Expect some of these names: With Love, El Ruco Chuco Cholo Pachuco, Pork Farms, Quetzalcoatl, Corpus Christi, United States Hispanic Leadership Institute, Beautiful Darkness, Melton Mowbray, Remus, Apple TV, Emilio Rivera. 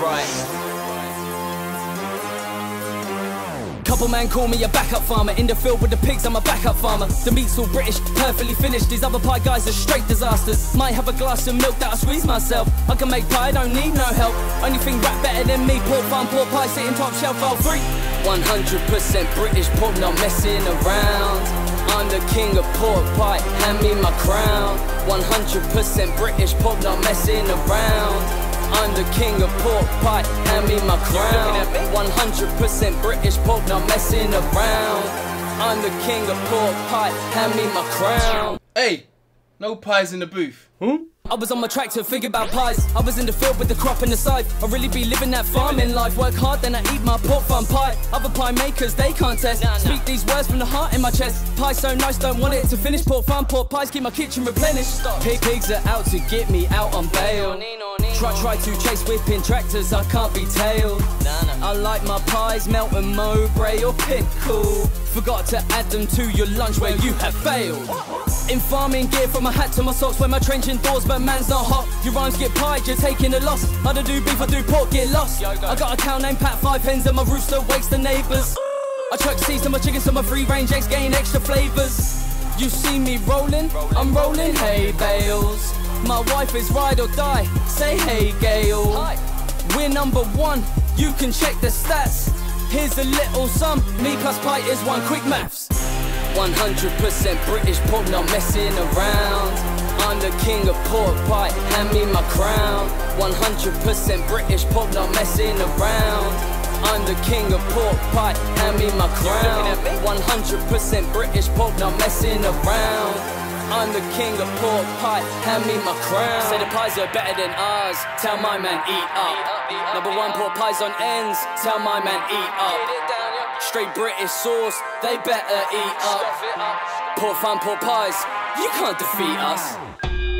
Mowbray. Couple man call me a backup farmer. In the field with the pigs, I'm a backup farmer. The meat's all British, perfectly finished. These other pie guys are straight disasters. Might have a glass of milk that I squeeze myself. I can make pie, don't need no help. Only thing rap better than me, pork bun, pork pie, sitting top shelf, I'll free. 100% British pork, not messing around. I'm the king of pork pie, hand me my crown. 100% British pork, not messing around. I'm the king of pork pie, hand me my crown. 100% British pork, not messing around. I'm the king of pork pie, hand me my crown. Hey, no pies in the booth. Hmm? I was on my tractor, figure about pies. I was in the field with the crop and the scythe. I really be living that farming life. Work hard, then I eat my pork bun pie. Other pie makers, they can't test. Speak these words from the heart in my chest. Pie so nice, don't want it to finish. Pork farm, pork pies, keep my kitchen replenished. Pigs are out to get me out on bail. Try to chase whipping tractors, I can't be tailed. I like my pies, Melton Mowbray or pickle. Forgot to add them to your lunch where you have failed. In farming gear, from my hat to my socks, wear my trenching doors, but man's not hot. Your rhymes get pied, you're taking a loss. I don't do beef, I do pork, get lost. I got a cow named Pat, 5 hens, and my rooster wakes the neighbours. I chuck seeds to my chickens, so my free range eggs gain extra flavours. You see me rolling, I'm rolling hay bales. My wife is ride or die, say hey Gail. Hi. We're #1, you can check the stats. Here's a little sum, me plus pie is one, quick maths. 100% British pork, not messing around. I'm the king of pork pie, hand me my crown. 100% British pork, not messing around. I'm the king of pork pie, hand me my crown. 100% British pork, not messing around. I'm the king of pork pie, hand me my crown. Say the pies are better than ours, tell my man eat up. #1 pork pies on ends, tell my man eat up. Straight British sauce, they better eat up. Pork fun, pork pies, you can't defeat us.